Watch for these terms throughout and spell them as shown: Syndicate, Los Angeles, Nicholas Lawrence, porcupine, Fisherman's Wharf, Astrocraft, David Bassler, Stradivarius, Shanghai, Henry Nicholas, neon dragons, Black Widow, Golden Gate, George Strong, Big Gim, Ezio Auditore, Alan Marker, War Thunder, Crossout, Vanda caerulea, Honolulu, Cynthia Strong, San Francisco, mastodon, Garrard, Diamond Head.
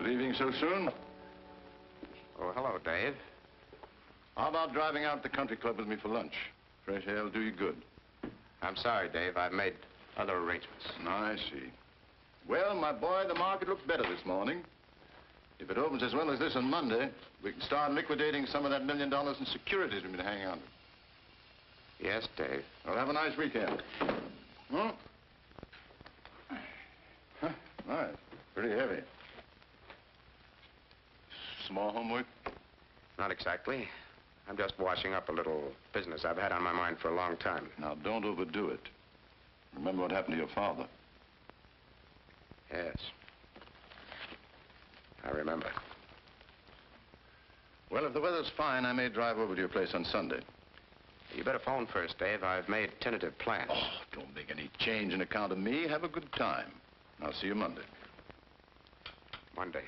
Leaving so soon? Oh, hello, Dave. How about driving out to the country club with me for lunch? Fresh air will do you good. I'm sorry, Dave. I've made other arrangements. I see. Well, my boy, the market looked better this morning. If it opens as well as this on Monday, we can start liquidating some of that $1 million in securities we've been hanging on to. Yes, Dave. Well, have a nice weekend. Hmm? Huh, nice. Pretty heavy. Some more homework? Not exactly. I'm just washing up a little business I've had on my mind for a long time. Now, don't overdo it. Remember what happened to your father. Yes. I remember. Well, if the weather's fine, I may drive over to your place on Sunday. You better phone first, Dave. I've made tentative plans. Oh, don't make any change in account of me. Have a good time. I'll see you Monday. Monday.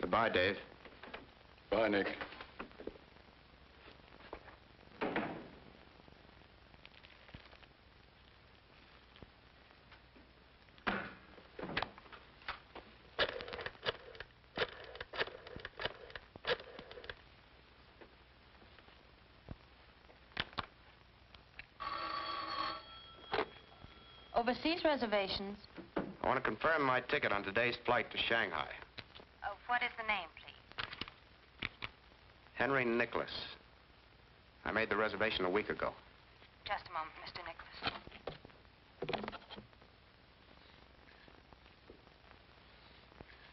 Goodbye, Dave. Bye, Nick. Overseas reservations. I want to confirm my ticket on today's flight to Shanghai. What is the name, please? Henry Nicholas. I made the reservation a week ago. Just a moment, Mr. Nicholas.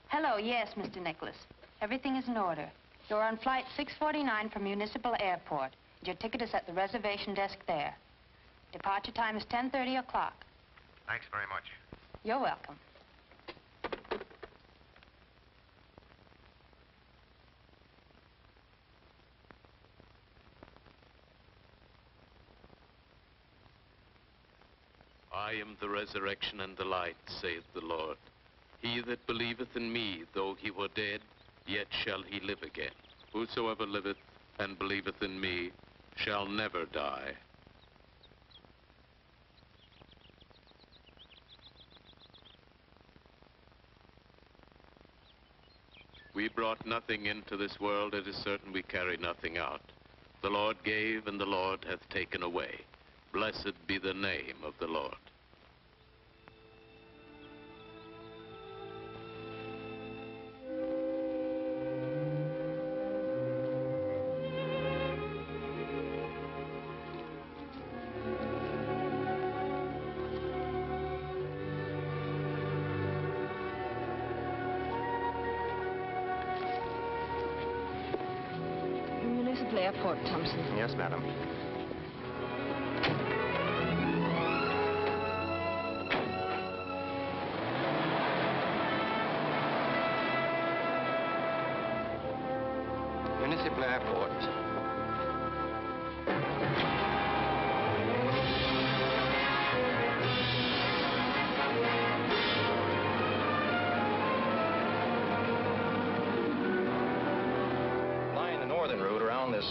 Hello, yes, Mr. Nicholas. Everything is in order. You're on flight 649 from Municipal Airport. Your ticket is at the reservation desk there. Departure time is 10:30 o'clock. Thanks very much. You're welcome. I am the resurrection and the light, saith the Lord. He that believeth in me, though he were dead, yet shall he live again. Whosoever liveth and believeth in me shall never die. We brought nothing into this world, it is certain we carry nothing out. The Lord gave, and the Lord hath taken away. Blessed be the name of the Lord. Airport, Thompson. Yes, madam. Municipal Airport.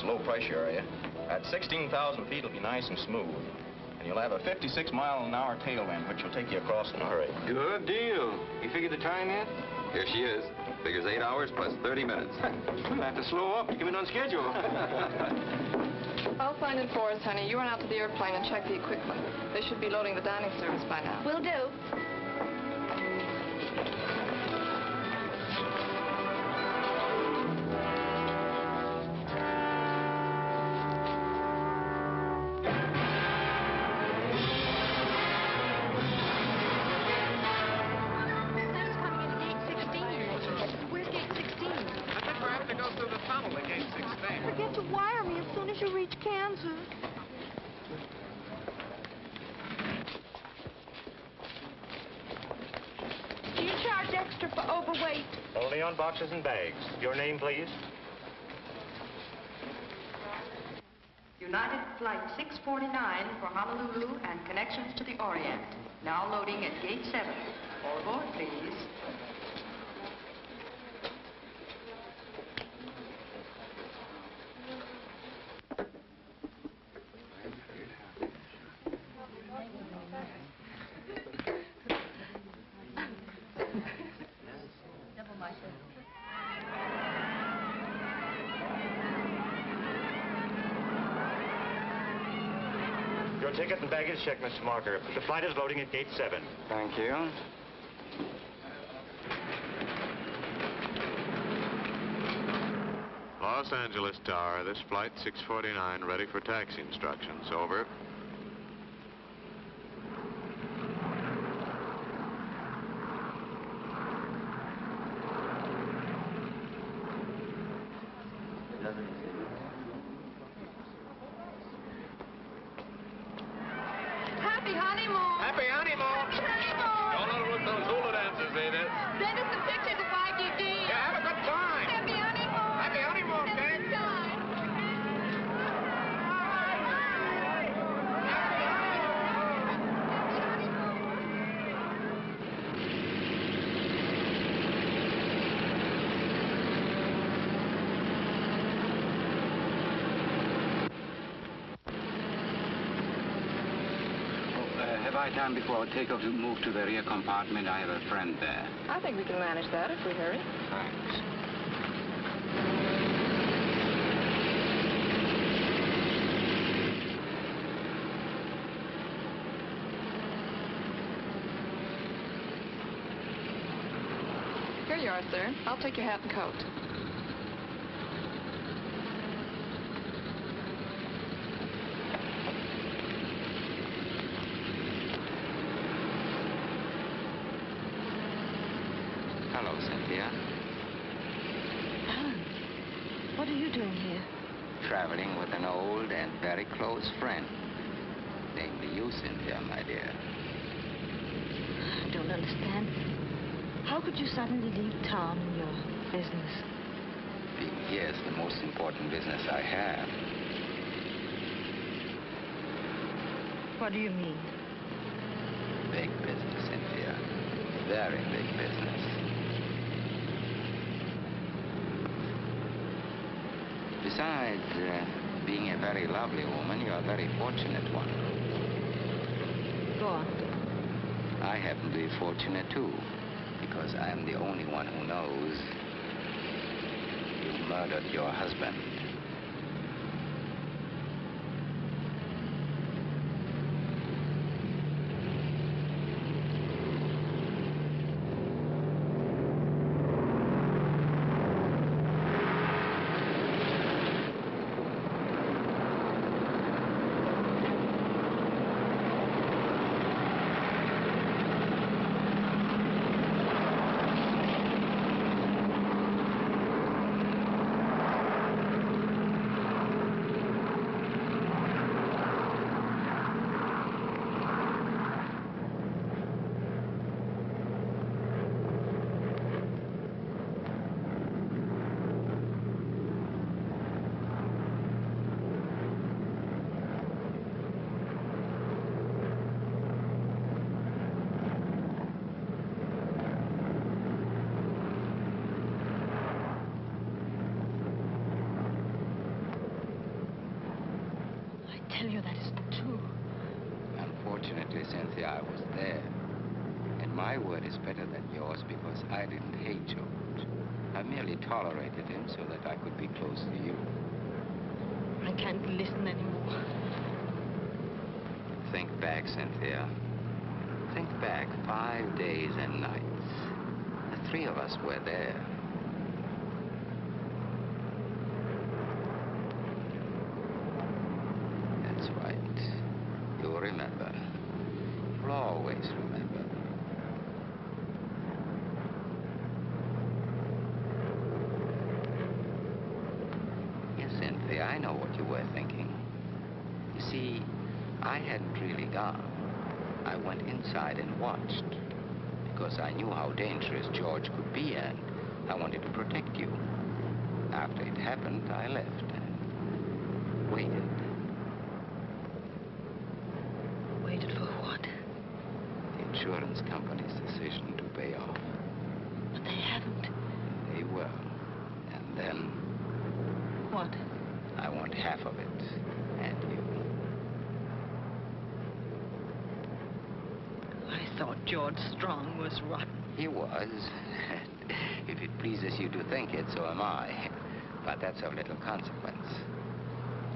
Low-pressure area. At 16,000 feet, it'll be nice and smooth. And you'll have a 56-mile-an-hour tailwind, which will take you across in a hurry. Good deal. You figured the time yet? Here she is. Figures 8 hours plus 30 minutes. We'll have to slow up to come in on schedule. I'll find it for us, honey. You run out to the airplane and check the equipment. They should be loading the dining service by now. Will do. Boxes and bags. Your name, please? United Flight 649 for Honolulu and connections to the Orient. Now loading at Gate 7. All aboard, please. ticket and baggage check, Mr. Marker. The flight is loading at gate 7. Thank you. Los Angeles Tower, this flight 649, ready for taxi instructions. Over. Time before takeoff to move to the rear compartment. I have a friend there. I think we can manage that if we hurry. Thanks. Here you are, sir. I'll take your hat and coat. Cynthia. Alan, what are you doing here? Traveling with an old and very close friend. Namely you, Cynthia, my dear. I don't understand. How could you suddenly leave town in your business? Being here is the most important business I have. What do you mean? Big business, Cynthia. Very big business. Besides being a very lovely woman, you're a very fortunate one. Go on. I happen to be fortunate, too, because I am the only one who knows you murdered your husband. Cynthia, I was there. And my word is better than yours because I didn't hate George. I merely tolerated him so that I could be close to you. I can't listen anymore. Think back, Cynthia. Think back 5 days and nights. The three of us were there. That's right. You'll remember. Always remember. Yes, Cynthia, I know what you were thinking. You see, I hadn't really gone. I went inside and watched because I knew how dangerous George could be and I wanted to protect you. After it happened, I left and waited. Waited for what? Insurance company's decision to pay off. But they haven't. They will. And then... What? I want half of it. And you. I thought George Strong was rotten. He was. If it pleases you to think it, so am I. But that's of little consequence.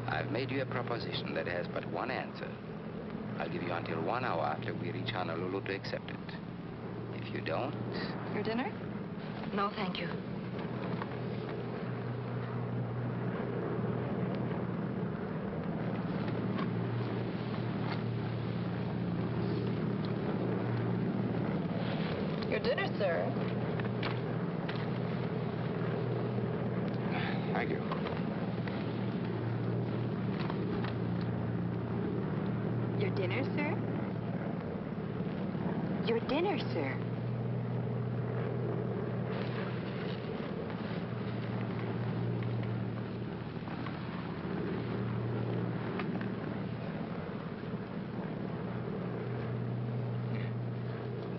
I've made you a proposition that has but one answer. I'll give you until 1 hour after we reach Honolulu to accept it. If you don't... Your dinner? No, thank you. Your dinner, sir. Dinner, sir.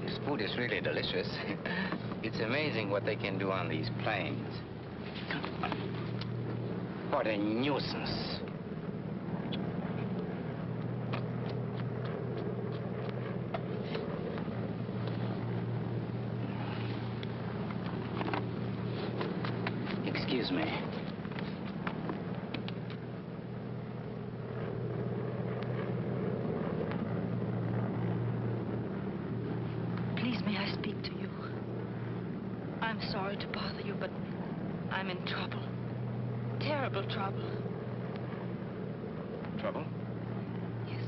This food is really delicious. It's amazing what they can do on these planes. What a nuisance. Excuse me. Please, may I speak to you? I'm sorry to bother you, but I'm in trouble. Terrible trouble. Trouble? Yes.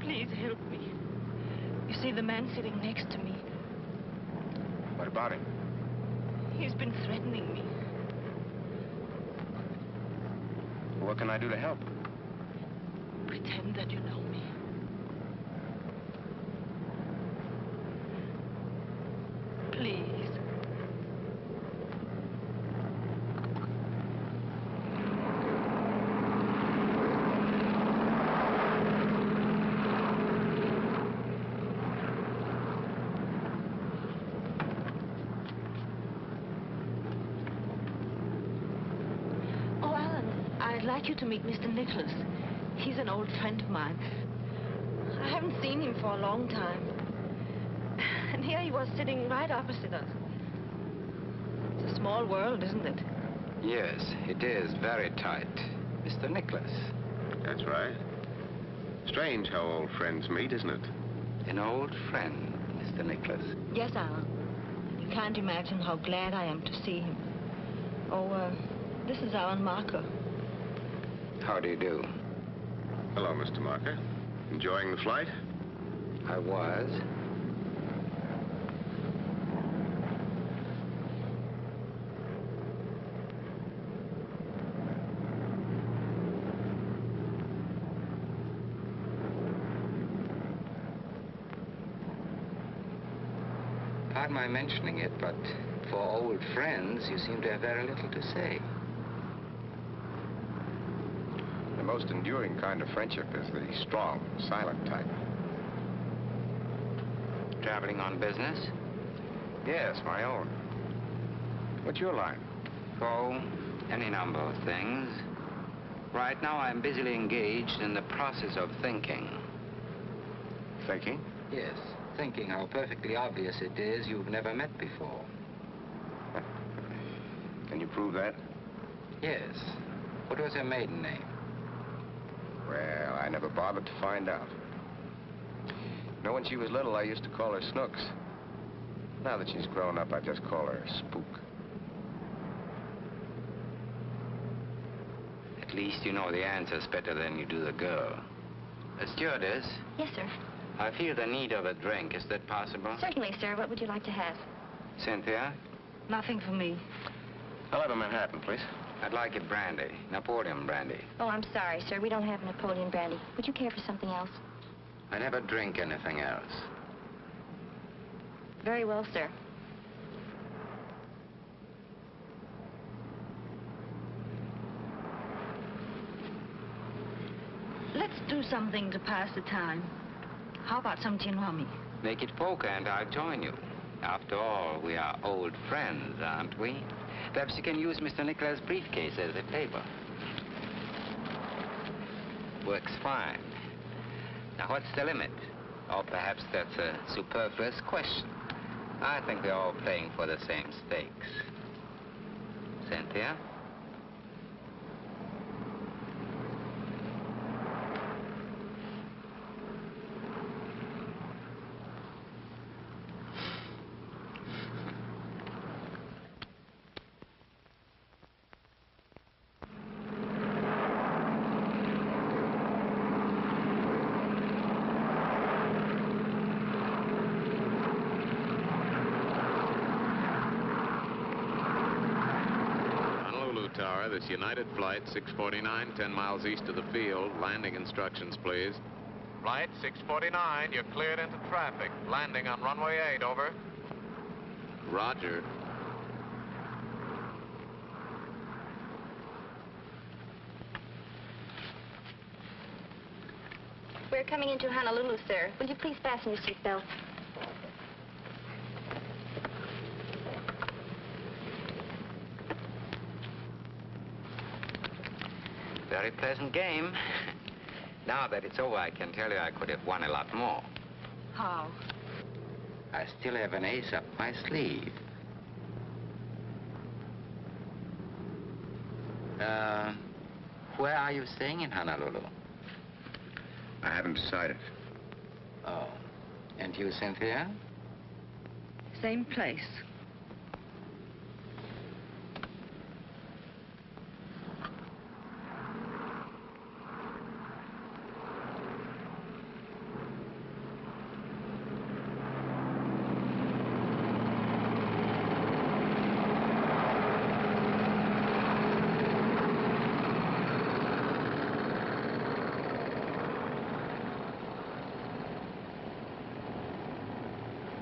Please help me. You see, the man sitting next to me. What about him? He's been threatening me. What can I do to help? Pretend that you know me. Please. I'd like you to meet Mr. Nicholas. He's an old friend of mine. I haven't seen him for a long time. And here he was sitting right opposite us. It's a small world, isn't it? Yes, it is very tight. Mr. Nicholas. That's right. Strange how old friends meet, isn't it? An old friend, Mr. Nicholas. Yes, Alan. You can't imagine how glad I am to see him. Oh, this is Alan Marker. How do you do? Hello, Mr. Marker. Enjoying the flight? I was. Pardon my mentioning it, but for old friends, you seem to have very little to say. The most enduring kind of friendship is the strong, silent type. Traveling on business? Yes, my own. What's your line? Oh, any number of things. Right now I'm busily engaged in the process of thinking. Thinking? Yes, thinking how perfectly obvious it is you've never met before. Can you prove that? Yes. What was her maiden name? Well, I never bothered to find out. You know, when she was little, I used to call her Snooks. Now that she's grown up, I just call her Spook. At least you know the answers better than you do the girl. A stewardess? Yes, sir. I feel the need of a drink. Is that possible? Certainly, sir. What would you like to have? Cynthia? Nothing for me. I'll have a Manhattan, please. I'd like a brandy, Napoleon brandy. Oh, I'm sorry, sir. We don't have Napoleon brandy. Would you care for something else? I never drink anything else. Very well, sir. Let's do something to pass the time. How about some gin rummy? Make it poker and I'll join you. After all, we are old friends, aren't we? Perhaps you can use Mr. Nicholas' briefcase as a table. Works fine. Now, what's the limit? Or perhaps that's a superfluous question. I think we're all playing for the same stakes. Cynthia? this United Flight 649, 10 miles east of the field. Landing instructions, please. Flight 649, you're cleared into traffic. Landing on runway 8, over. Roger. We're coming into Honolulu, sir. Will you please fasten your seatbelt? Very pleasant game. Now that it's over, I can tell you I could have won a lot more. How? I still have an ace up my sleeve. Where are you staying in Honolulu? I haven't decided. Oh. And you, Cynthia? Same place.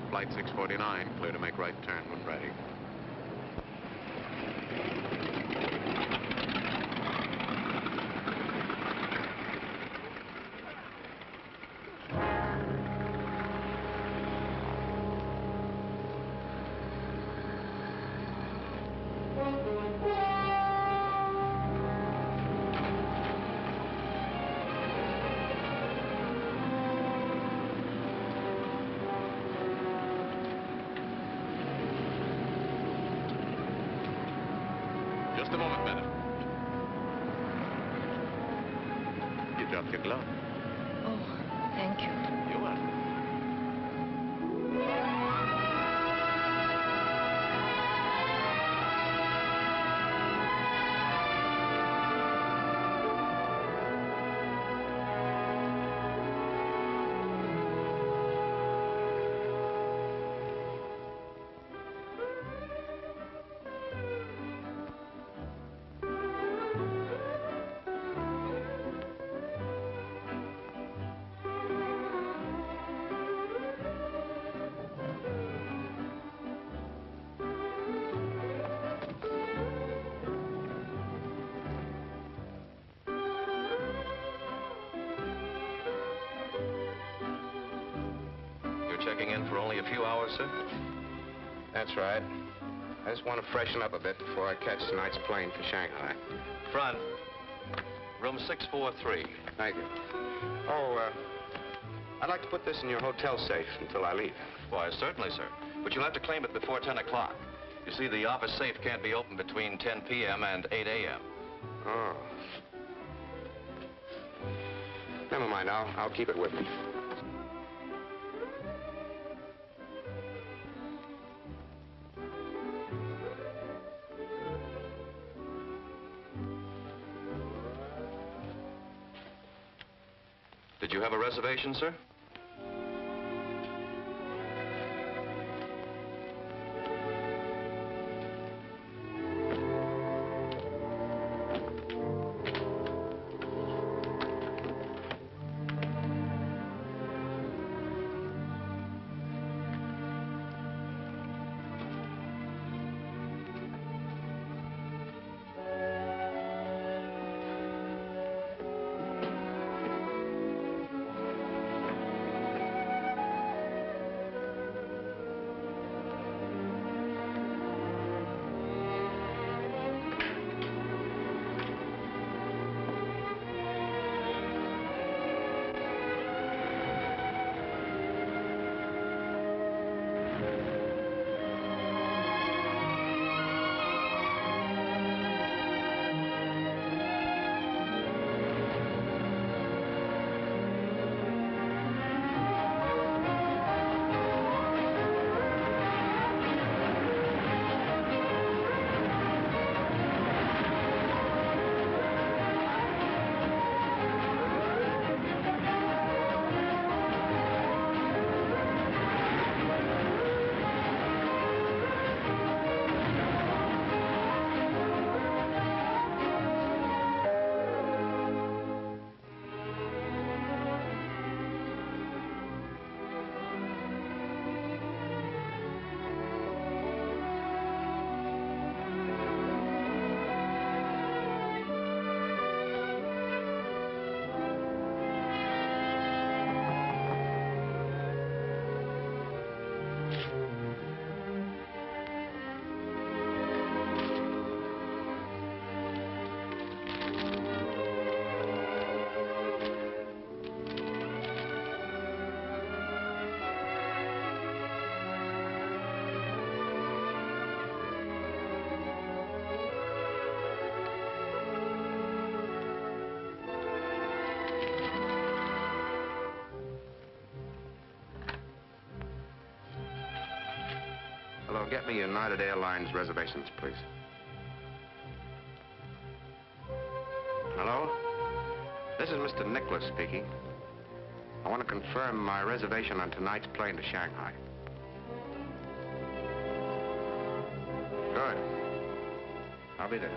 Flight 649, clear to make right turn when ready. Just a moment, madam. You dropped your glove. Oh, thank you. You're welcome. Checking in for only a few hours, sir? That's right. I just want to freshen up a bit before I catch tonight's plane for Shanghai. Front. Room 643. Thank you. Oh, I'd like to put this in your hotel safe until I leave. Why, certainly, sir. But you'll have to claim it before 10 o'clock. You see, the office safe can't be opened between 10 p.m. and 8 a.m. Oh. Never mind. I'll keep it with me. Did you have a reservation, sir? Marlowe, get me United Airlines reservations, please. Hello? This is Mr. Nicholas speaking. I want to confirm my reservation on tonight's plane to Shanghai. Good. I'll be there.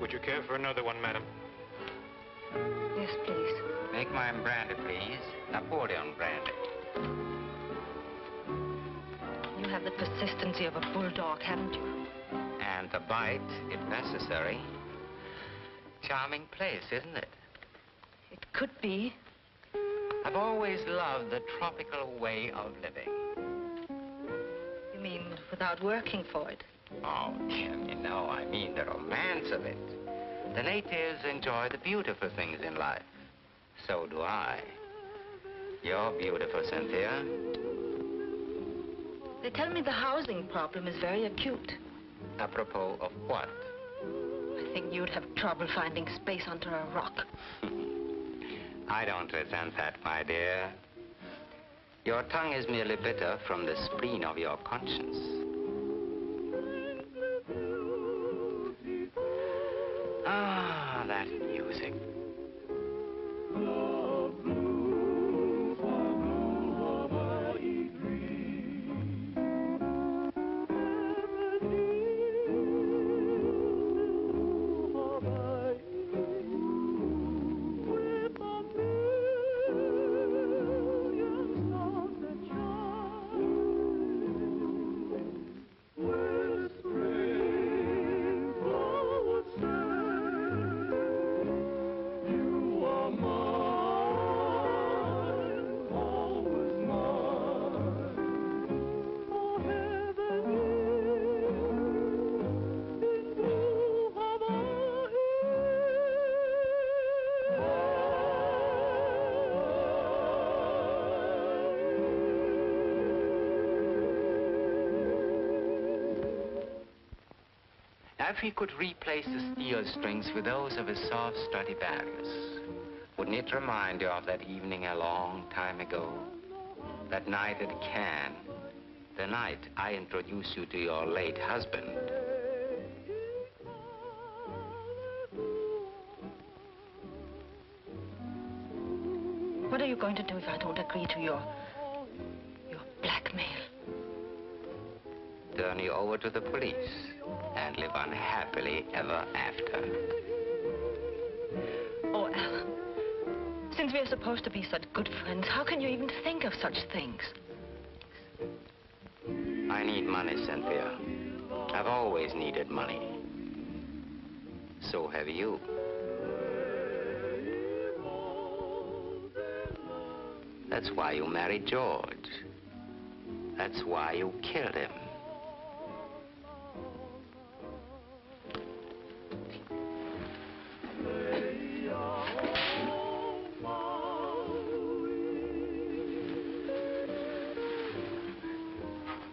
Would you care for another one, madam? Yes, please. Make mine brandy, please. Napoleon brandy. You have the persistency of a bulldog, haven't you? And the bite, if necessary. Charming place, isn't it? It could be. I've always loved the tropical way of living. You mean without working for it? Oh, Jimmy, no, I mean the romance of it. The natives enjoy the beautiful things in life. So do I. You're beautiful, Cynthia. They tell me the housing problem is very acute. Apropos of what? I think you'd have trouble finding space under a rock. I don't resent that, my dear. Your tongue is merely bitter from the spleen of your conscience. Ah, that music. If he could replace the steel strings with those of his soft Stradivarius, wouldn't it remind you of that evening a long time ago? That night at Cannes, the night I introduced you to your late husband. What are you going to do if I don't agree to your blackmail? Turn you over to the police and live unhappily ever after. Oh, Alan, since we're supposed to be such good friends, how can you even think of such things? I need money, Cynthia. I've always needed money. So have you. That's why you married George. That's why you killed him.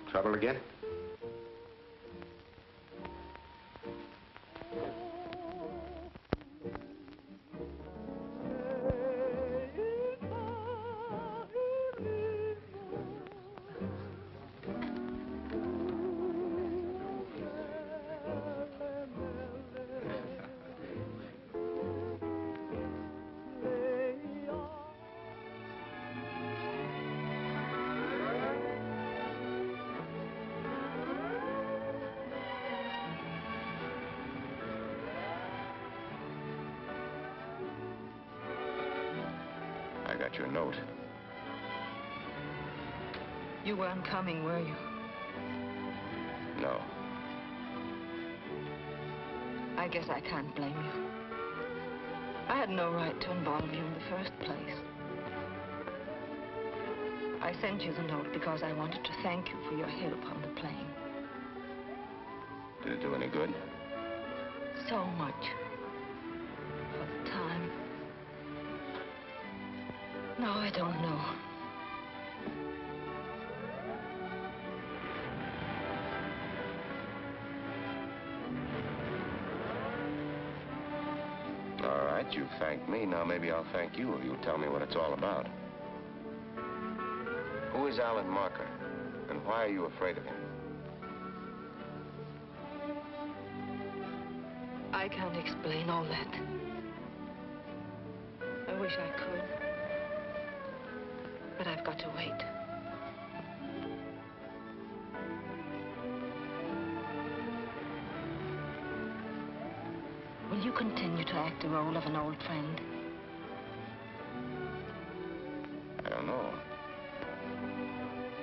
Trouble again? I got your note. You weren't coming, were you? No. I guess I can't blame you. I had no right to involve you in the first place. I sent you the note because I wanted to thank you for your help on the plane. Did it do any good? So much. For the time. No, I don't know. All right, you've thanked me. Now maybe I'll thank you if you'll tell me what it's all about. Who is Alan Marker, and why are you afraid of him? I can't explain all that. I wish I could. But I've got to wait. Will you continue to act the role of an old friend? I don't know.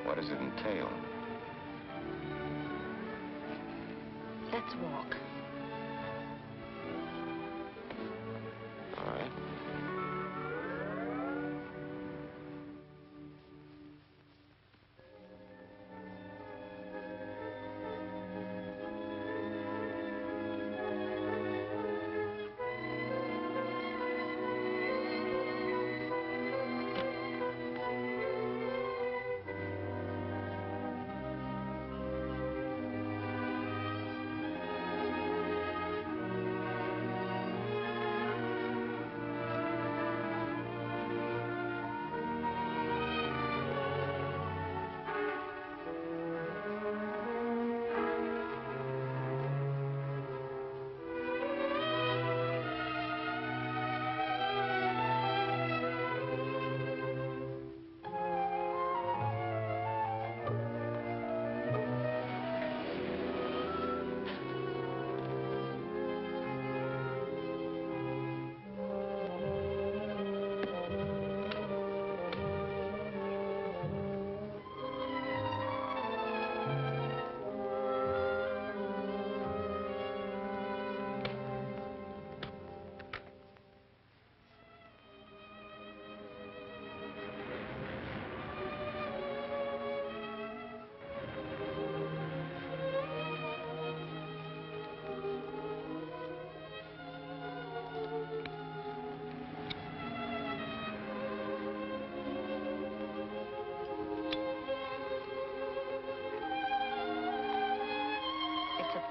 What does it entail? Let's walk.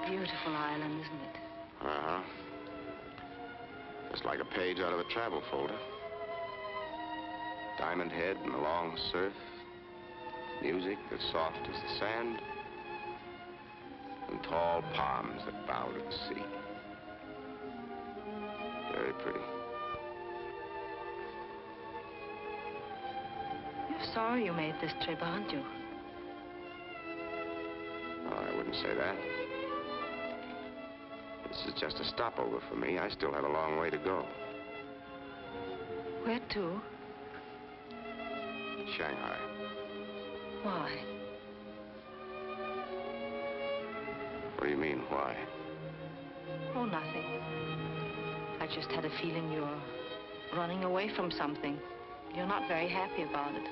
Beautiful island, isn't it? Uh-huh. Just like a page out of a travel folder. Diamond Head and the long surf. Music that's soft as the sand. And tall palms that bow to the sea. Very pretty. You're sorry you made this trip, aren't you? Well, I wouldn't say that. This is just a stopover for me. I still have a long way to go. Where to? Shanghai. Why? What do you mean, why? Oh, nothing. I just had a feeling you're running away from something. You're not very happy about it.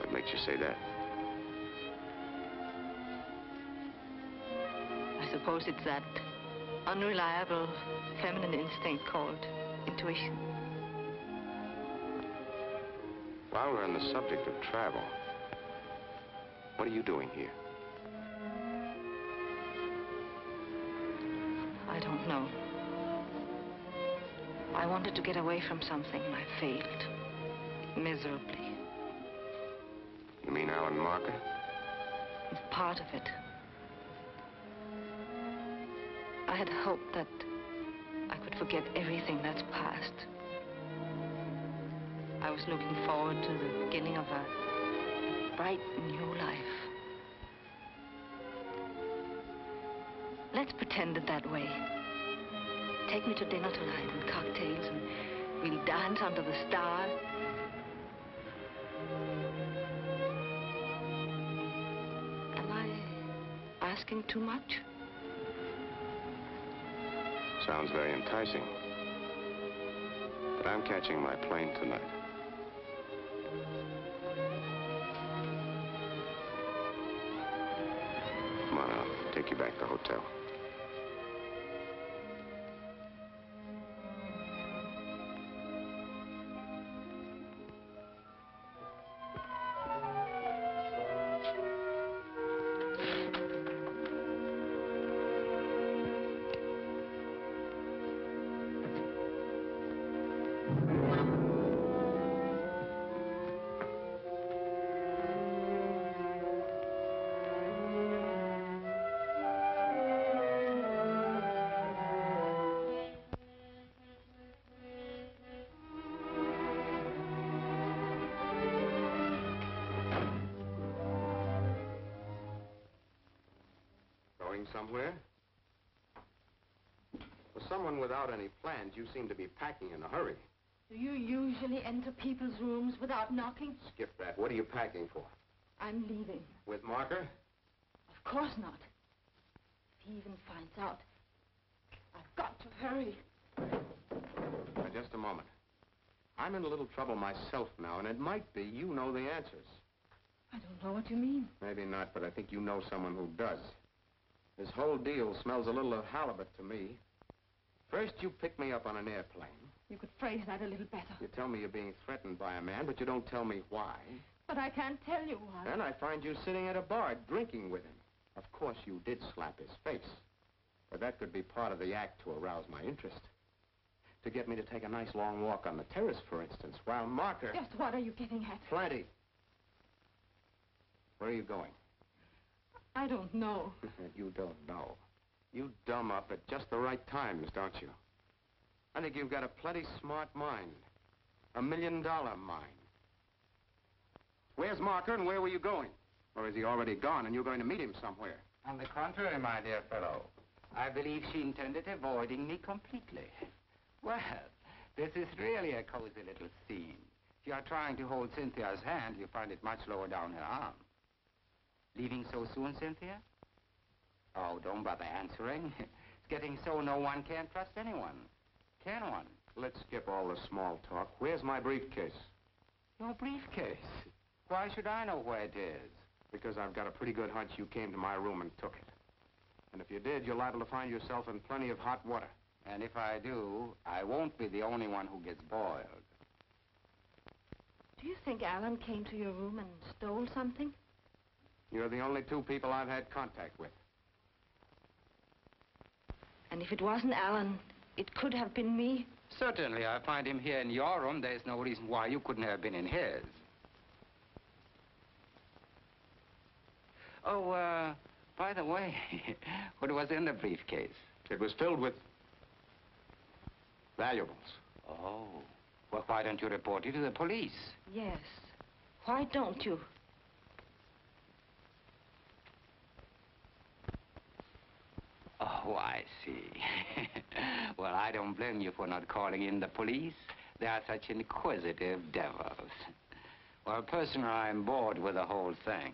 What makes you say that? I suppose it's that unreliable feminine instinct called intuition. While we're on the subject of travel, what are you doing here? I don't know. I wanted to get away from something, and I failed miserably. You mean Alan Marker? It's part of it. I had hoped that I could forget everything that's past. I was looking forward to the beginning of a bright new life. Let's pretend it that way. Take me to dinner tonight and cocktails, and we'll dance under the stars. Am I asking too much? Sounds very enticing. But I'm catching my plane tonight. Come on, I'll take you back to the hotel. somewhere? For someone without any plans, you seem to be packing in a hurry. Do you usually enter people's rooms without knocking? Skip that. What are you packing for? I'm leaving. With Marker? Of course not. If he even finds out, I've got to hurry. Now, just a moment. I'm in a little trouble myself now, and it might be you know the answers. I don't know what you mean. Maybe not, but I think you know someone who does. This whole deal smells a little of halibut to me. First, you pick me up on an airplane. You could phrase that a little better. You tell me you're being threatened by a man, but you don't tell me why. But I can't tell you why. Then I find you sitting at a bar, drinking with him. Of course, you did slap his face. But that could be part of the act to arouse my interest. To get me to take a nice long walk on the terrace, for instance, while Marker... Just what are you getting at? Plenty. Where are you going? I don't know. You don't know. You dumb up at just the right times, don't you? I think you've got a plenty smart mind. $1 million mind. Where's Marker and where were you going? Or is he already gone and you're going to meet him somewhere? On the contrary, my dear fellow, I believe she intended avoiding me completely. Well, this is really a cozy little scene. If you are trying to hold Cynthia's hand, you find it much lower down her arm. Leaving so soon, Cynthia? Oh, don't bother answering. It's getting so no one can trust anyone. Can one? Let's skip all the small talk. Where's my briefcase? Your briefcase? Why should I know where it is? Because I've got a pretty good hunch you came to my room and took it. And if you did, you're liable to find yourself in plenty of hot water. And if I do, I won't be the only one who gets boiled. Do you think Alan came to your room and stole something? You're the only two people I've had contact with. And if it wasn't Alan, it could have been me? Certainly. I find him here in your room. There's no reason why you couldn't have been in his. Oh, by the way, what was in the briefcase? It was filled with valuables. Oh. Well, why don't you report it to the police? Yes. Why don't you? Oh, I see. Well, I don't blame you for not calling in the police. They are such inquisitive devils. Well, personally, I'm bored with the whole thing.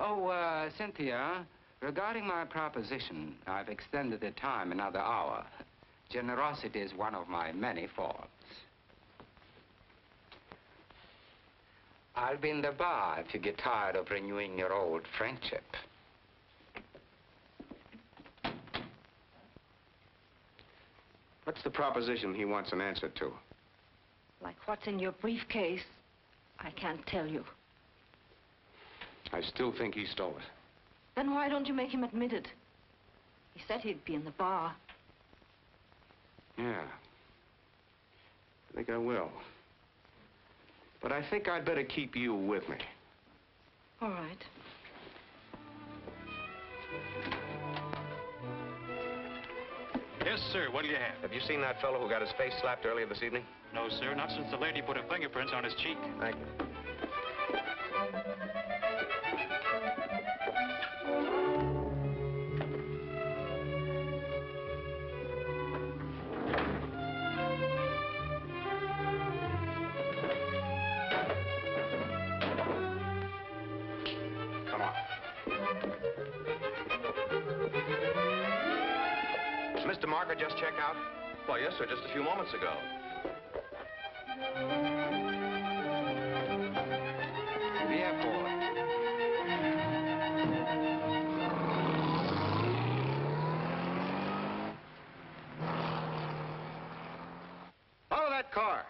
Oh, Cynthia, regarding my proposition, I've extended the time another hour. Generosity is one of my many faults. I'll be in the bar if you get tired of renewing your old friendship. What's the proposition he wants an answer to? Like what's in your briefcase, I can't tell you. I still think he stole it. Then why don't you make him admit it? He said he'd be in the bar. Yeah. I think I will. But I think I'd better keep you with me. All right. Yes, sir. What'll you have? Have you seen that fellow who got his face slapped earlier this evening? No, sir. Not since the lady put her fingerprints on his cheek. Thank you. Just check out? Why, yes, sir, just a few moments ago. The airport. Follow that car.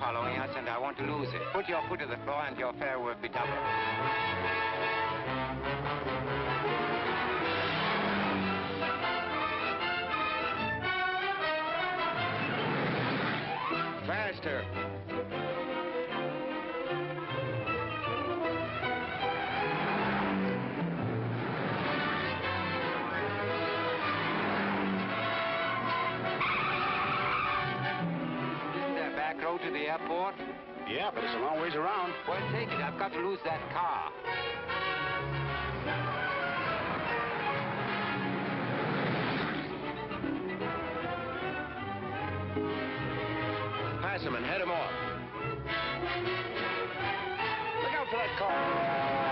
Following us, and I want to lose it. Put your foot to the floor, and your fare will be double. Faster. go to the airport? Yeah, but it's a long ways around. Well, take it. I've got to lose that car. Pass him and head him off. Look out for that car.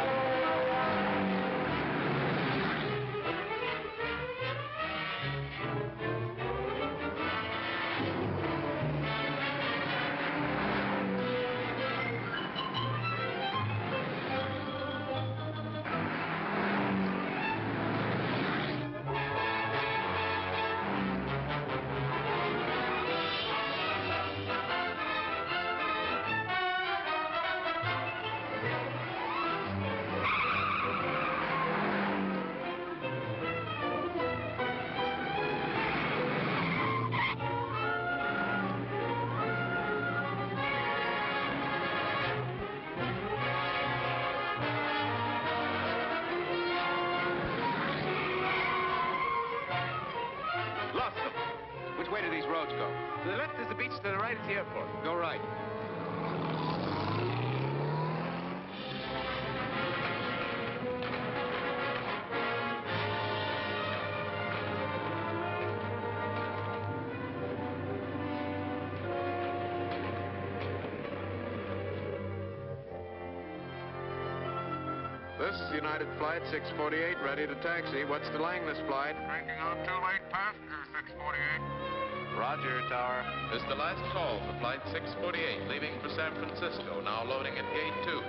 This is United Flight 648, ready to taxi. What's the Langless flight? Breaking on two late passengers, 648. Roger, Tower. This is the last call for flight 648, leaving for San Francisco, now loading at gate 2.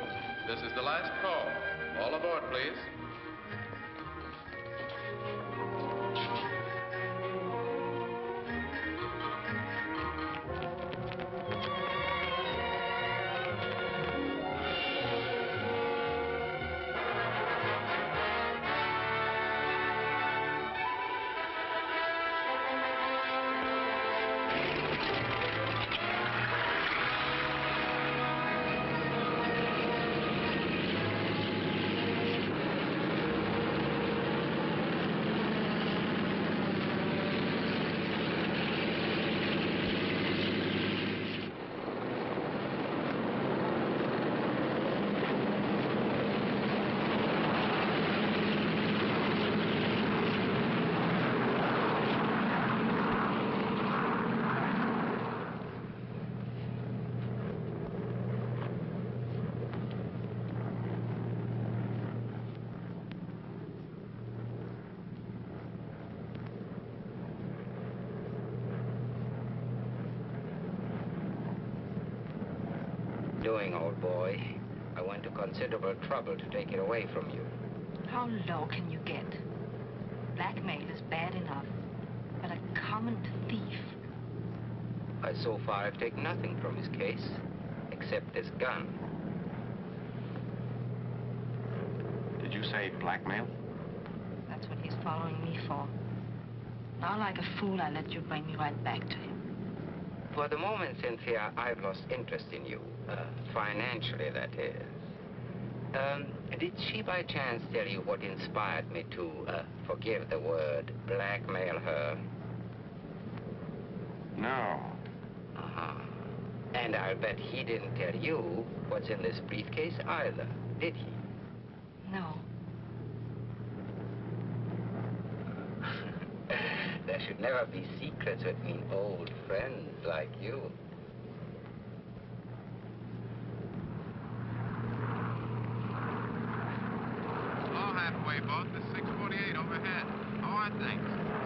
This is the last call. All aboard, please. Old boy, I went to considerable trouble to take it away from you. How low can you get? Blackmail is bad enough, but a common thief. I so far have taken nothing from his case, except this gun. Did you say blackmail? That's what he's following me for. Now, like a fool, I let you bring me right back to him. For the moment, Cynthia, I've lost interest in you. Financially, that is. Did she by chance tell you what inspired me to, forgive the word, blackmail her? No. Uh-huh. And I'll bet he didn't tell you what's in this briefcase either, did he? No. There should never be secrets between old friends like you. Hello, halfway boat. The 648 overhead. Oh, I think.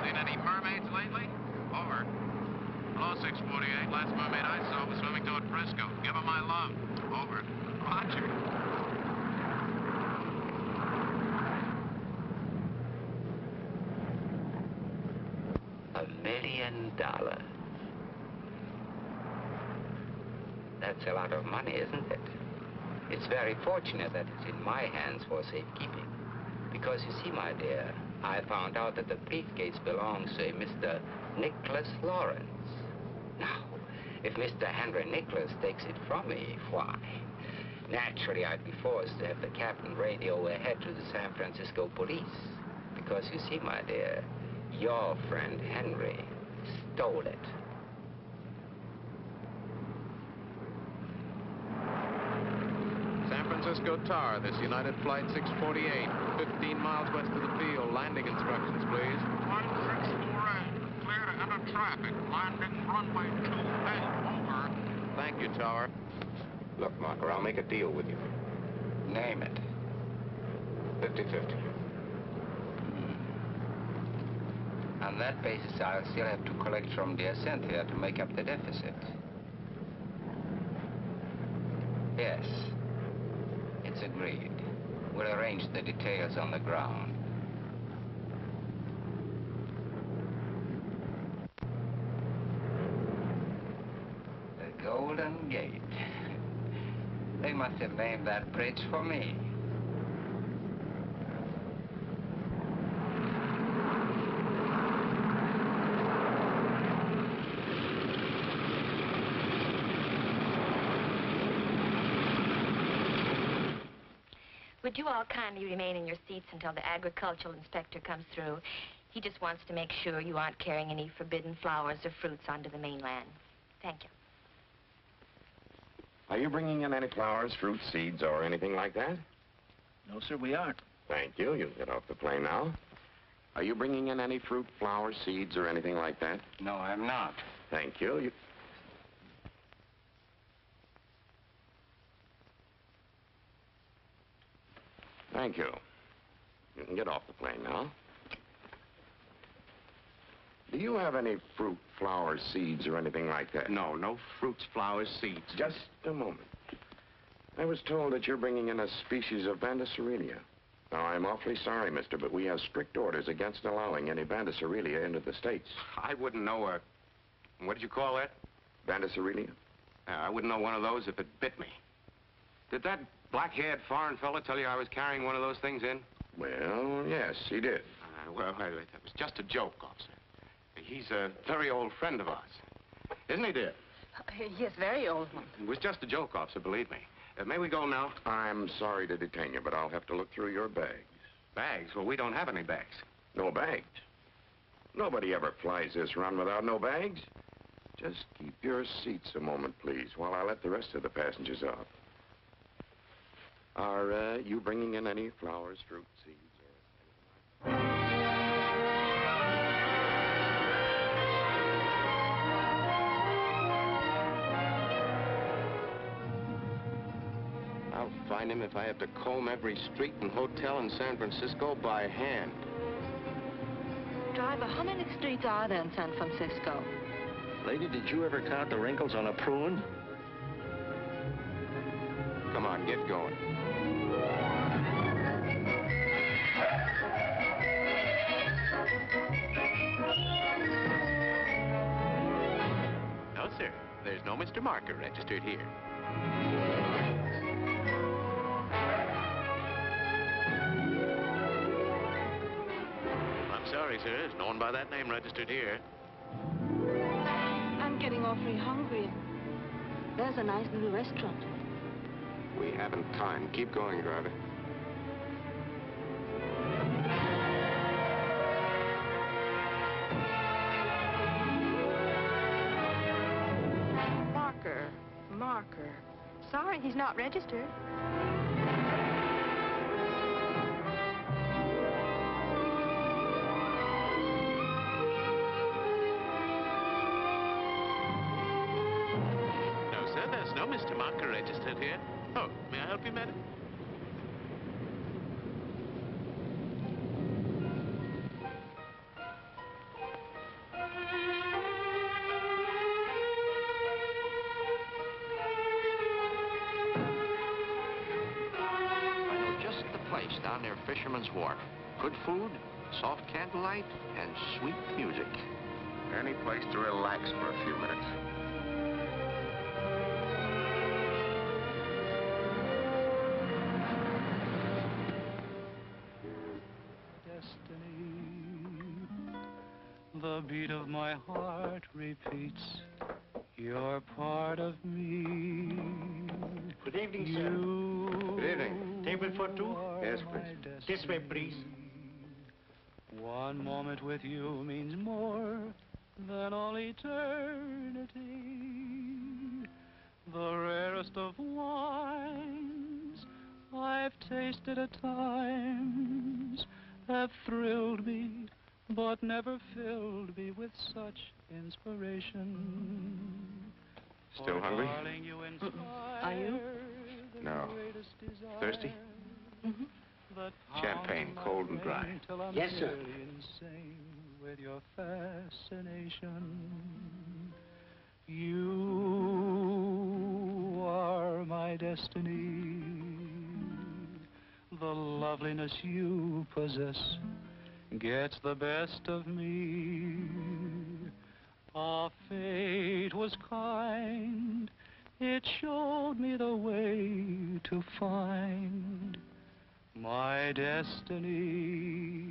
Seen any mermaids lately? Over. Hello, 648. Last mermaid I saw was swimming toward Frisco. Give her my love. Over. Roger. $1 million. That's a lot of money, isn't it? It's very fortunate that it's in my hands for safekeeping. Because you see, my dear, I found out that the briefcase belongs to a Mr. Nicholas Lawrence. Now, if Mr. Henry Nicholas takes it from me, why? Naturally, I'd be forced to have the captain radio ahead to the San Francisco police. Because you see, my dear, your friend Henry stole it. Francisco Tar, this United Flight 648, 15 miles west of the field. Landing instructions, please. 1648, clear to enter traffic. Landing runway 28, over. Thank you, Tar. Look, Marker, I'll make a deal with you. Name it. 50-50. On that basis, I'll still have to collect from dear Cynthia to make up the deficit. Yes. It's agreed. We'll arrange the details on the ground. The Golden Gate. They must have named that bridge for me. Would you all kindly remain in your seats until the agricultural inspector comes through? He just wants to make sure you aren't carrying any forbidden flowers or fruits onto the mainland. Thank you. Are you bringing in any flowers, fruit, seeds, or anything like that? No, sir, we aren't. Thank you. You'll get off the plane now. Are you bringing in any fruit, flowers, seeds, or anything like that? No, I'm not. Thank you. Thank you. You can get off the plane now. Do you have any fruit, flowers, seeds, or anything like that? No, no fruits, flowers, seeds. Just a moment. I was told that you're bringing in a species of Vanda caerulea. Now, I'm awfully sorry, mister, but we have strict orders against allowing any Vanda caerulea into the States. I wouldn't know a... What did you call that? Vanda caerulea? I wouldn't know one of those if it bit me. Did that black-haired foreign fella tell you I was carrying one of those things in? Well, yes, he did. Well, wait, that was just a joke, officer. He's a very old friend of ours. Isn't he, dear? Yes, very old one. It was just a joke, officer, believe me. May we go now? I'm sorry to detain you, but I'll have to look through your bags. Bags? Well, we don't have any bags. No bags? Nobody ever flies this run without no bags. Just keep your seats a moment, please, while I let the rest of the passengers off. Are you bringing in any flowers, fruit, seeds, or anything like that? I'll find him if I have to comb every street and hotel in San Francisco by hand. Driver, how many streets are there in San Francisco? Lady, did you ever count the wrinkles on a prune? Come on, get going. No, sir. There's no Mr. Marker registered here. I'm sorry, sir. There's no one by that name registered here. I'm getting awfully hungry. There's a nice little restaurant. We haven't time. Keep going, driver. Marker. Sorry, he's not registered. No, sir, there's no Mr. Marker registered here. Oh, may I help you, madam? I know just the place down near Fisherman's Wharf. Good food, soft candlelight, and sweet music. Any place to relax for a few minutes. The beat of my heart repeats, you're part of me. Good evening, sir. Good evening. Table for two? Yes, please. This way, please. One moment with you means more than all eternity. The rarest of wines, I've tasted at times have thrilled me, but never filled me with such inspiration. Still hungry? Are you? No. Thirsty? Mm-hmm. Champagne, cold and dry. Yes, sir. With your fascination, you are my destiny. The loveliness you possess gets the best of me. Our fate was kind. It showed me the way to find my destiny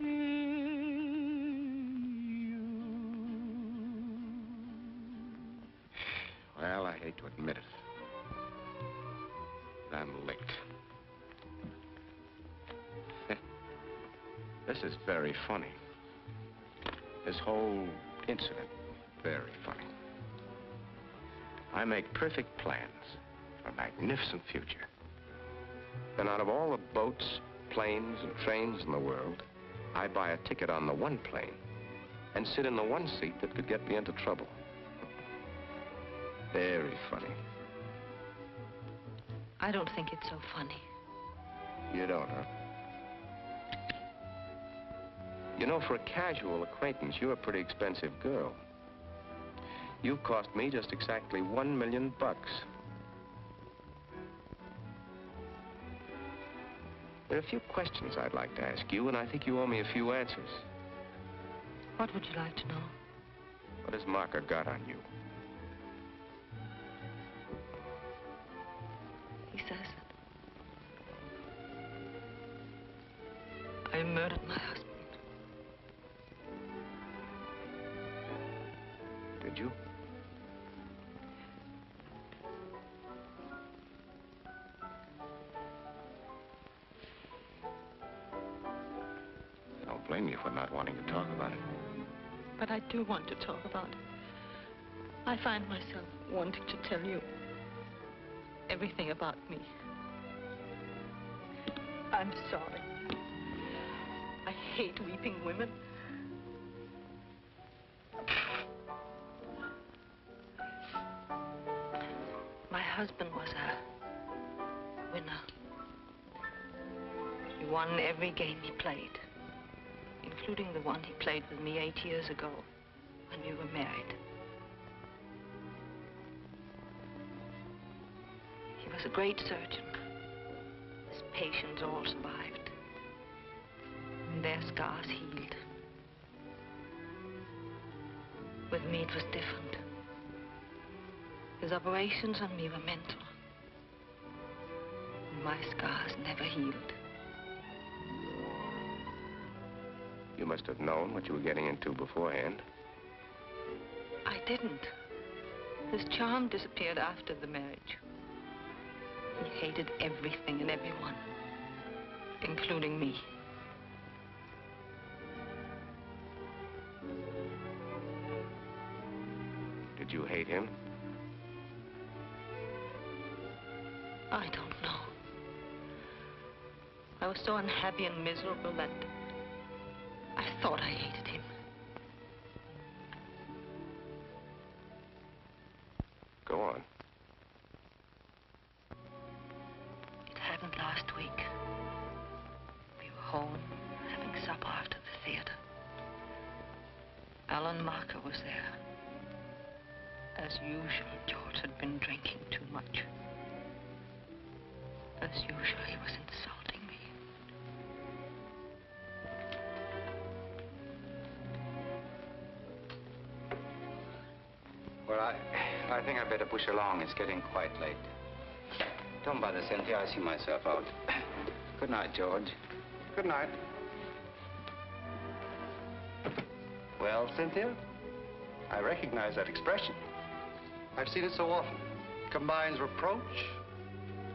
in you. Well, I hate to admit it. I'm licked. This is very funny. This whole incident, very funny. I make perfect plans for a magnificent future. And out of all the boats, planes, and trains in the world, I buy a ticket on the one plane and sit in the one seat that could get me into trouble. Very funny. I don't think it's so funny. You don't, huh? You know, for a casual acquaintance, you're a pretty expensive girl. You've cost me just exactly $1 million. There are a few questions I'd like to ask you, and I think you owe me a few answers. What would you like to know? What has Marker got on you? He says that I murdered my husband. Did you? You for not wanting to talk about it. But I do want to talk about it. I find myself wanting to tell you everything about me. I'm sorry. I hate weeping women. My husband was a winner. He won every game he played, including the one he played with me 8 years ago, when we were married. He was a great surgeon. His patients all survived, and their scars healed. With me, it was different. His operations on me were mental, and my scars never healed. You must have known what you were getting into beforehand. I didn't. His charm disappeared after the marriage. He hated everything and everyone, including me. Did you hate him? I don't know. I was so unhappy and miserable that I thought I hated him. Go on. It happened last week. We were home, having supper after the theater. Alan Marker was there. As usual, George had been drinking too much. As usual, he was insulted. I think I'd better push along. It's getting quite late. Don't bother, Cynthia. I see myself out. Good night, George. Good night. Well, Cynthia, I recognize that expression. I've seen it so often. Combines reproach,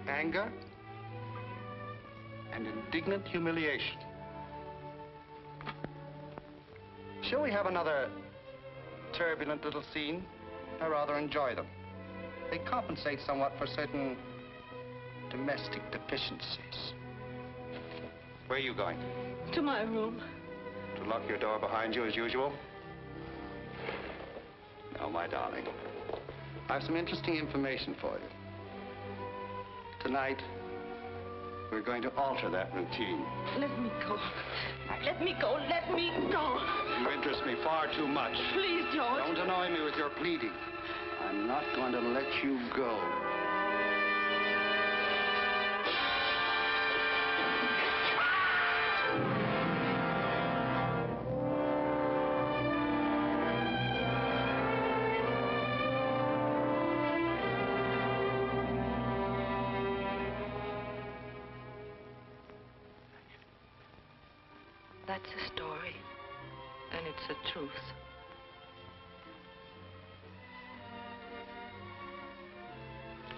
anger, and indignant humiliation. Shall we have another turbulent little scene? I rather enjoy them. They compensate somewhat for certain domestic deficiencies. Where are you going? To my room. To lock your door behind you as usual? No, my darling. I have some interesting information for you. Tonight, we're going to alter that routine. Let me go. Let me go. Let me go. You interest me far too much. Please, George. Don't annoy me with your pleading. I'm not going to let you go. That's a story, and it's the truth.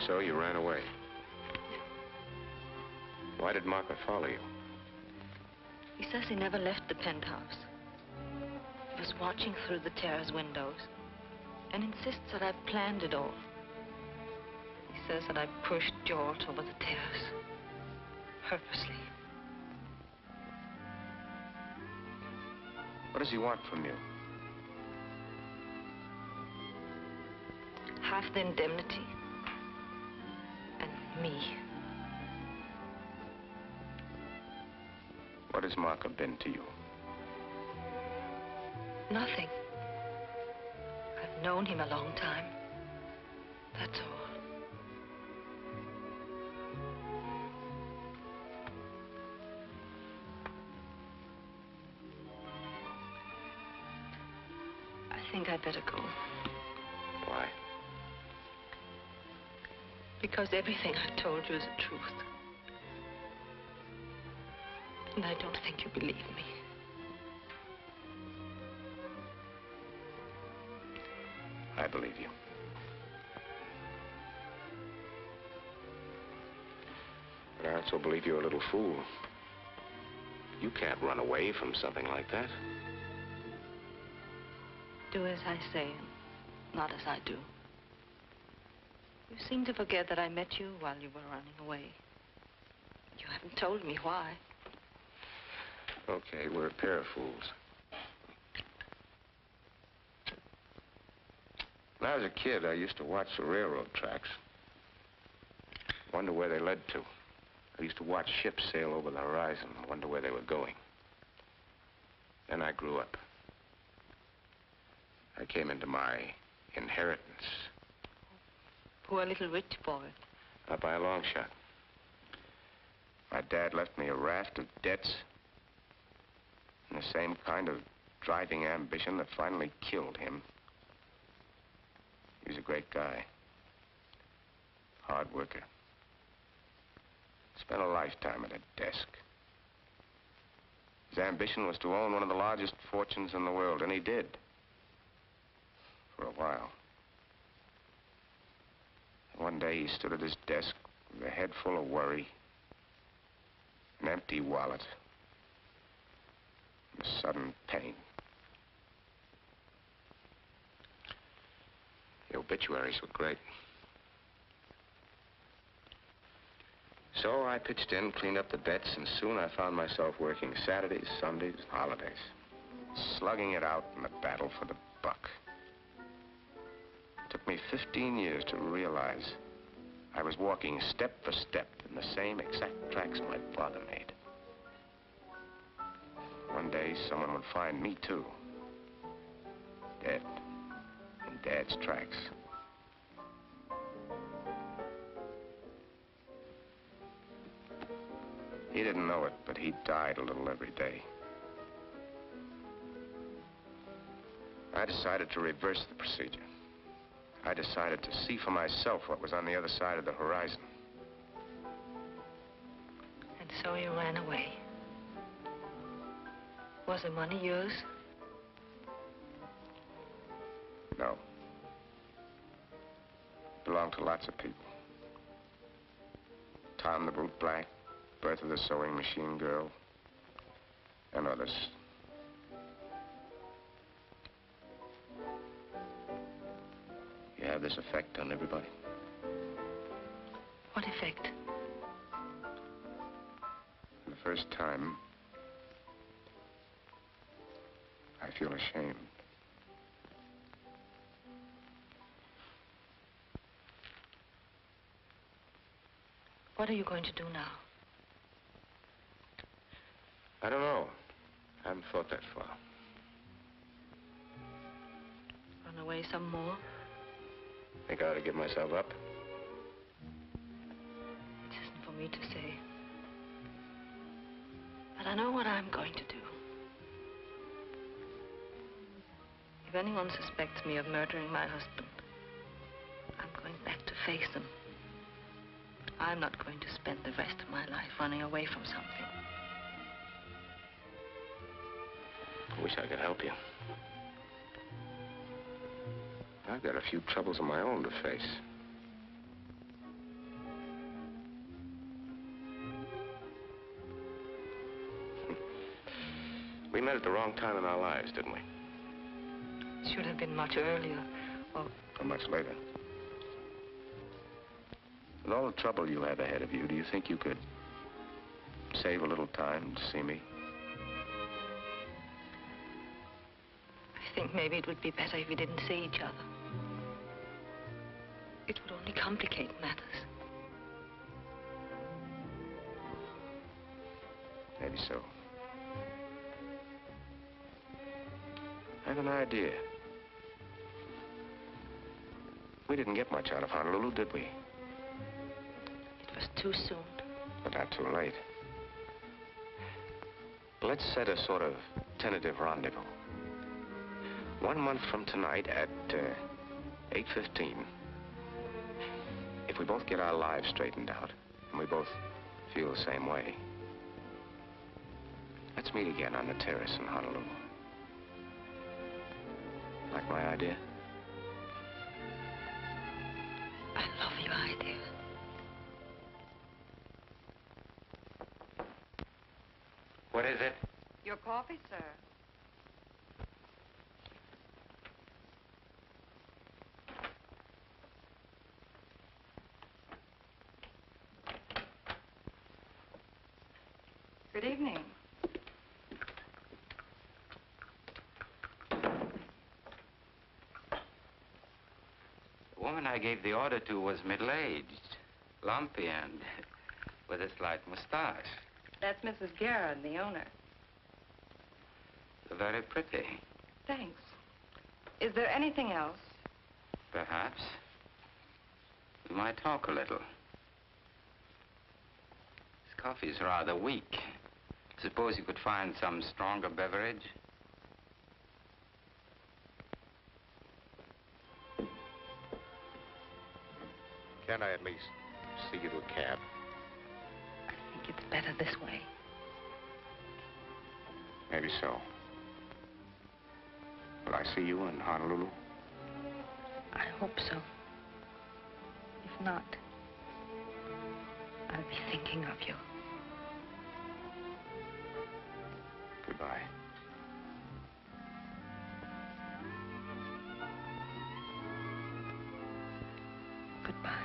So you ran away. Why did Marco follow you? He says he never left the penthouse. He was watching through the terrace windows and insists that I've planned it all. He says that I pushed George over the terrace, purposely. What does he want from you? Half the indemnity. And me. What has Marco been to you? Nothing. I've known him a long time. That's all. I think I'd better go. Why? Because everything I told you is the truth. And I don't think you believe me. I believe you. But I also believe you're a little fool. You can't run away from something like that. Do as I say, not as I do. You seem to forget that I met you while you were running away. You haven't told me why. Okay, we're a pair of fools. When I was a kid, I used to watch the railroad tracks. Wonder where they led to. I used to watch ships sail over the horizon. I wonder where they were going. Then I grew up. I came into my inheritance. Poor little rich boy. Not by a long shot. My dad left me a raft of debts and the same kind of driving ambition that finally killed him. He was a great guy. Hard worker. Spent a lifetime at a desk. His ambition was to own one of the largest fortunes in the world, and he did. For a while. One day he stood at his desk with a head full of worry, an empty wallet, and a sudden pain. The obituaries were great. So I pitched in, cleaned up the debts, and soon I found myself working Saturdays, Sundays, and holidays, slugging it out in the battle for the buck. It took me 15 years to realize I was walking step for step in the same exact tracks my father made. One day, someone would find me, too. Dead. In Dad's tracks. He didn't know it, but he died a little every day. I decided to reverse the procedure. I decided to see for myself what was on the other side of the horizon. And so you ran away. Was the money yours? No. It belonged to lots of people. Tom the boot black, Bertha the sewing machine girl, and others. Have this effect on everybody. What effect? first time, I feel ashamed. What are you going to do now? I don't know. I haven't thought that far. Run away some more? Think I ought to give myself up? It isn't for me to say. But I know what I'm going to do. If anyone suspects me of murdering my husband, I'm going back to face them. I'm not going to spend the rest of my life running away from something. I wish I could help you. I've got a few troubles of my own to face. We met at the wrong time in our lives, didn't we? Should have been much earlier, or much later. With all the trouble you have ahead of you, do you think you could save a little time to see me? I think maybe it would be better if we didn't see each other. It would only complicate matters. Maybe so. I have an idea. We didn't get much out of Honolulu, did we? It was too soon. But not too late. Let's set a sort of tentative rendezvous. 1 month from tonight at 8:15. If we both get our lives straightened out, and we both feel the same way, let's meet again on the terrace in Honolulu. Like my idea? I love your idea. What is it? Your coffee, sir. Good evening. I gave the order to was middle-aged, lumpy, and with a slight mustache. That's Mrs. Garrard, the owner. Very pretty. Thanks. Is there anything else? Perhaps. We might talk a little. This coffee's rather weak. Suppose you could find some stronger beverage? Can I at least see you to a cab? I think it's better this way. Maybe so. Will I see you in Honolulu? I hope so. If not, I'll be thinking of you. Goodbye. Goodbye.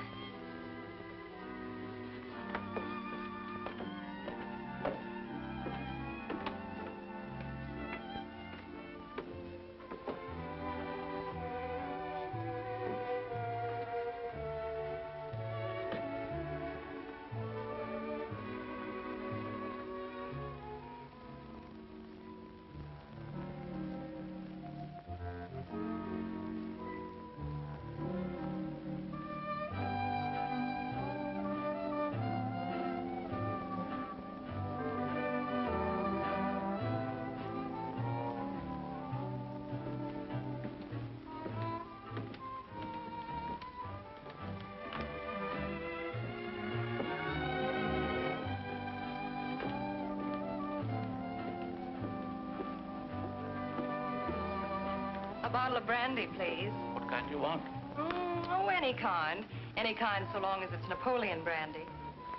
A bottle of brandy, please. What kind do you want? Oh, any kind. Any kind, so long as it's Napoleon brandy.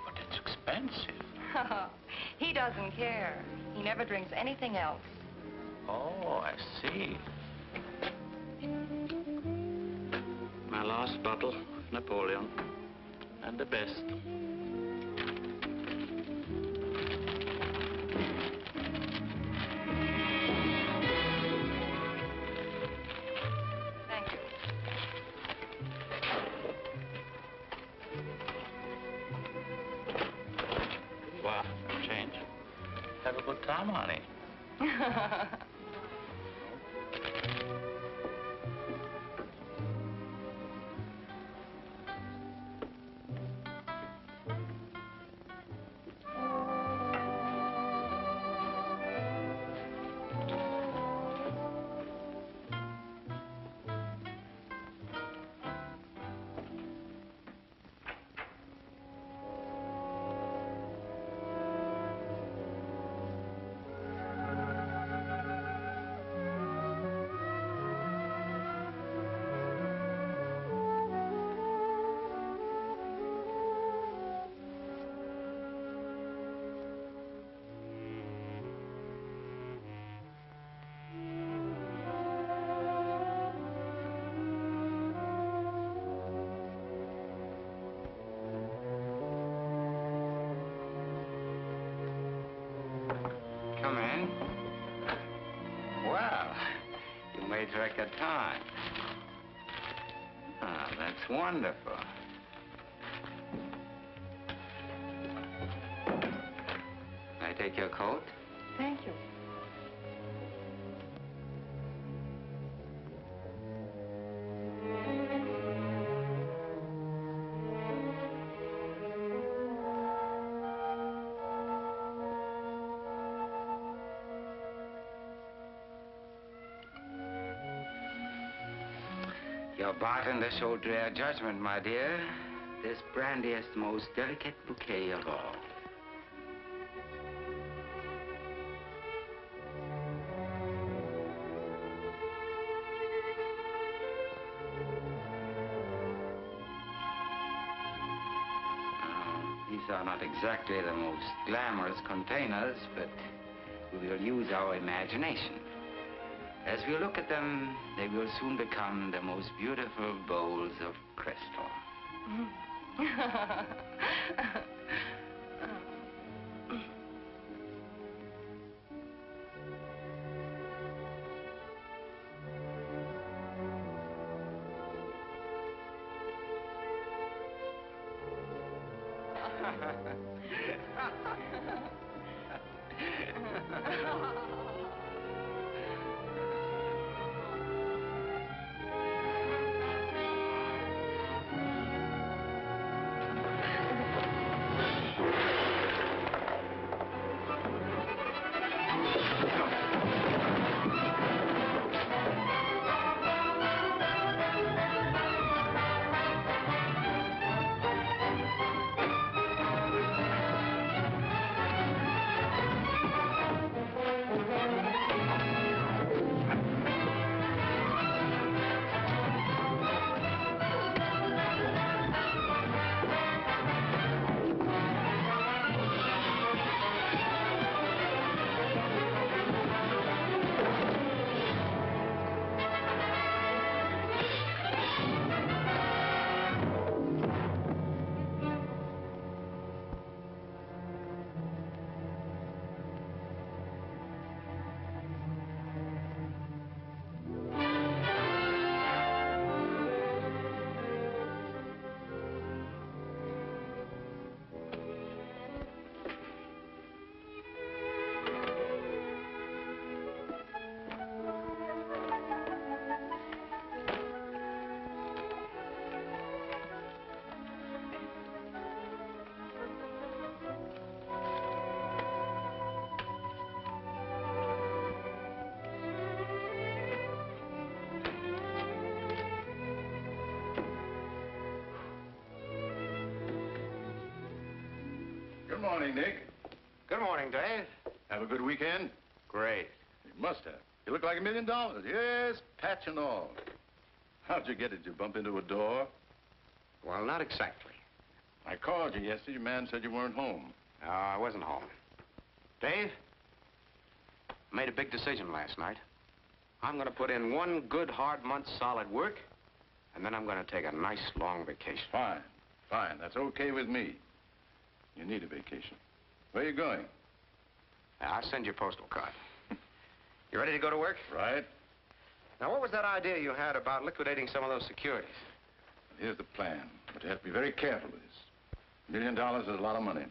But it's expensive. He doesn't care. He never drinks anything else. Oh, I see. My last bottle, Napoleon, and the best. I'm on it. Record time. Ah, that's wonderful. Can I take your coat? Thank you. You're bartering this old rare judgment, my dear. This brandy is the most delicate bouquet of all. Now, these are not exactly the most glamorous containers, but we will use our imagination. As we look at them, they will soon become the most beautiful bowls of crystal. Mm-hmm. Good morning, Nick. Good morning, Dave. Have a good weekend? Great. You must have. You look like $1 million. Yes, patch and all. How'd you get it? You bump into a door? Well, not exactly. I called you yesterday. Your man said you weren't home. No, I wasn't home. Dave, I made a big decision last night. I'm going to put in one good, hard month's solid work, and then I'm going to take a nice, long vacation. Fine. Fine. That's okay with me. You need a vacation. Where are you going? Now, I'll send you a postal card. You ready to go to work? Right. Now, what was that idea you had about liquidating some of those securities? Here's the plan, but you have to be very careful with this. $1 million is a lot of money.